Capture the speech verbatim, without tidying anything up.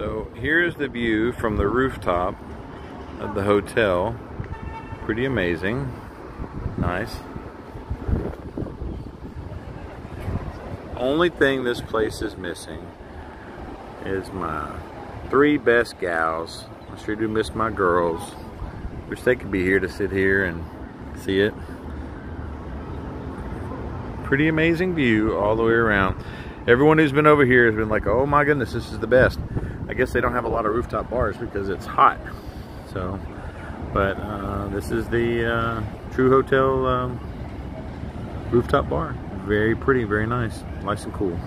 So here's the view from the rooftop of the hotel. Pretty amazing. Nice. Only thing this place is missing is my three best gals. I sure do miss my girls. Wish they could be here to sit here and see it. Pretty amazing view all the way around. Everyone who's been over here has been like, oh my goodness, this is the best. I guess they don't have a lot of rooftop bars because it's hot. So, but uh, this is the uh, True Hotel um, rooftop bar. Very pretty, very nice, nice and cool.